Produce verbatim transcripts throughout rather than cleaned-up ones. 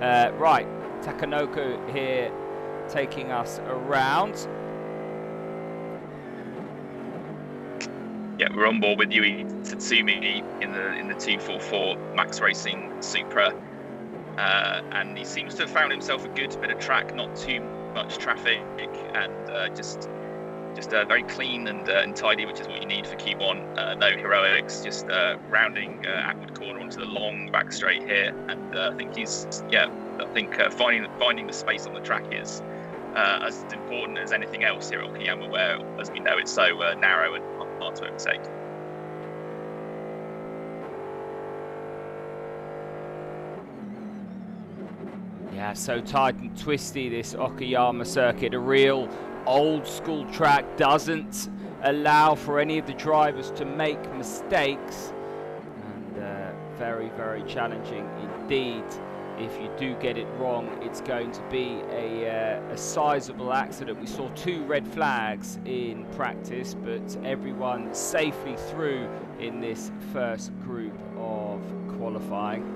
Uh, right, Takanoku here taking us around. Yeah, we're on board with Yui Tsutsumi in the in the two forty-four Max Racing Supra, uh, and he seems to have found himself a good bit of track, not too much traffic, and uh, just just uh, very clean and, uh, and tidy, which is what you need for Q one. Uh, no heroics, just uh, rounding uh, outward corner onto the long back straight here, and uh, I think he's yeah, I think uh, finding finding the space on the track is uh, as important as anything else here at Okayama, where, as we know, it's so uh, narrow and hard to overtake. Yeah, so tight and twisty, this Okayama circuit, a real old school track, doesn't allow for any of the drivers to make mistakes, and uh, very, very challenging indeed. If you do get it wrong, it's going to be a, uh, a sizable accident. We saw two red flags in practice, but everyone safely through in this first group of qualifying.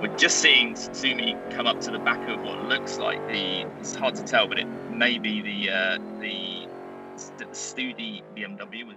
We're just seeing Tsumi come up to the back of what looks like the, it's hard to tell, but it may be the, uh, the St Studi B M W.